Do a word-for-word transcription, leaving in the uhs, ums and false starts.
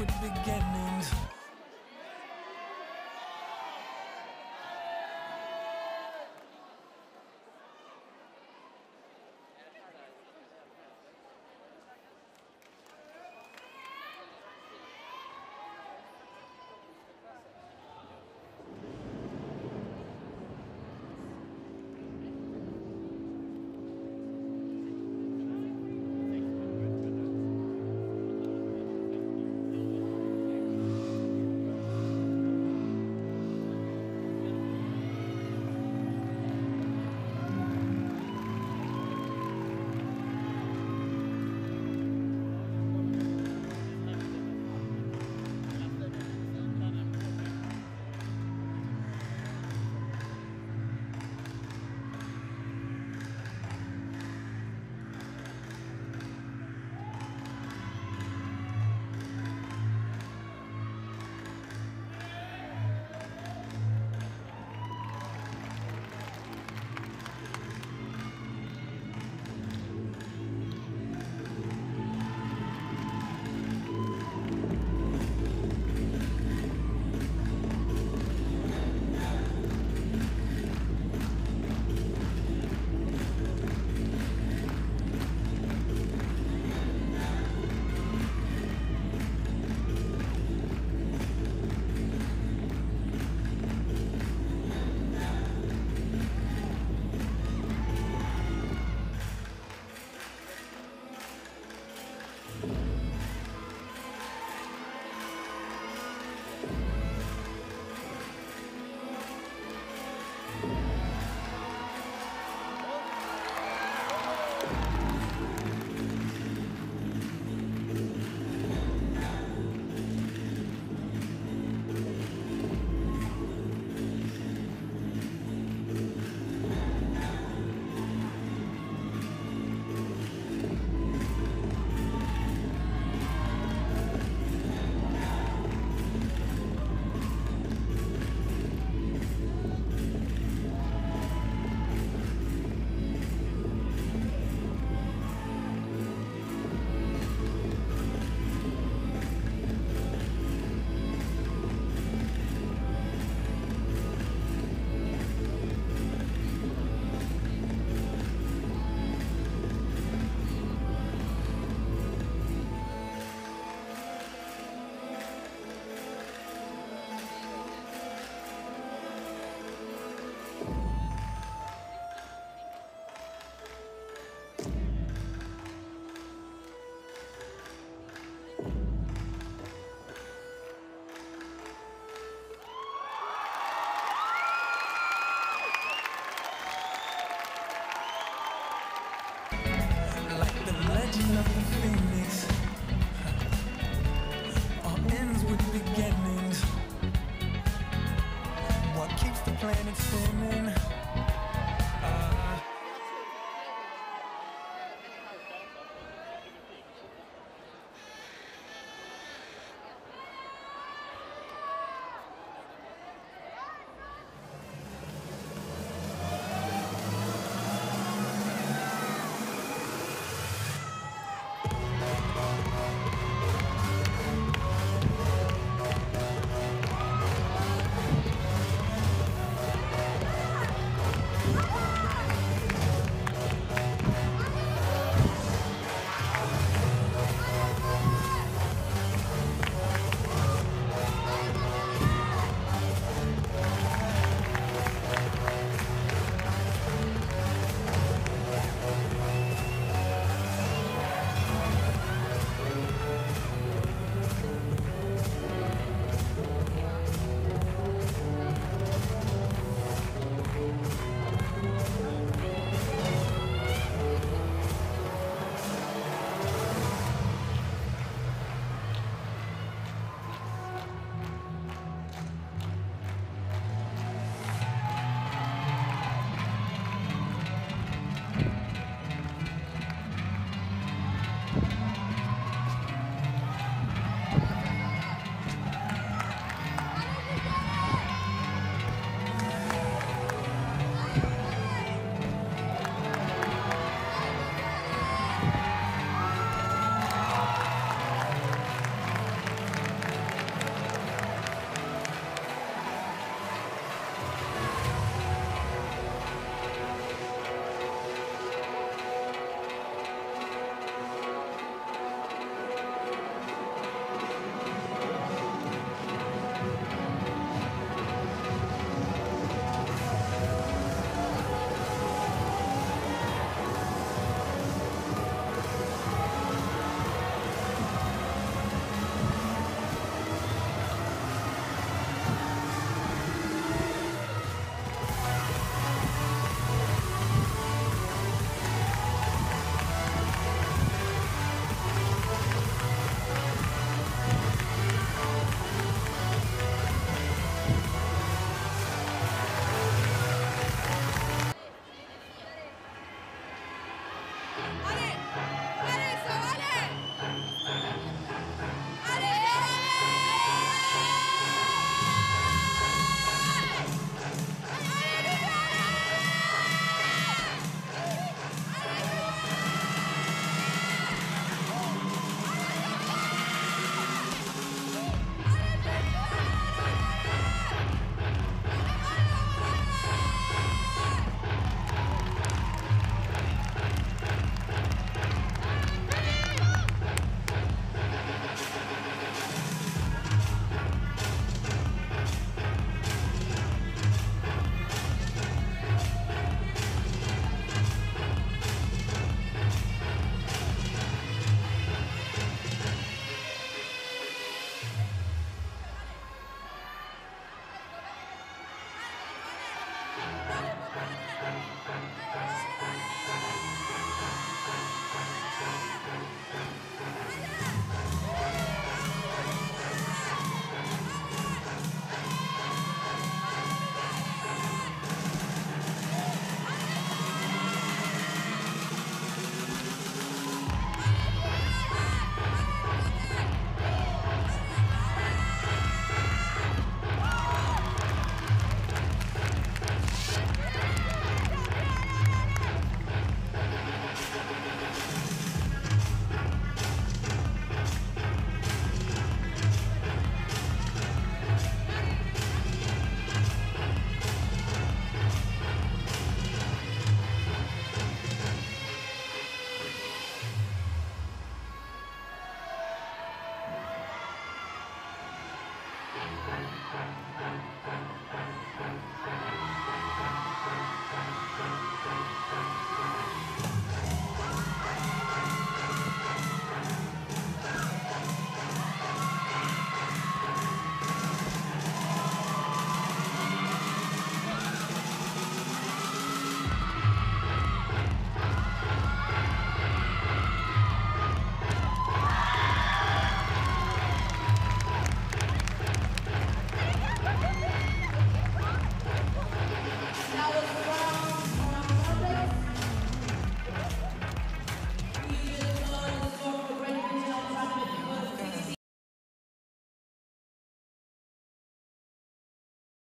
with beginnings.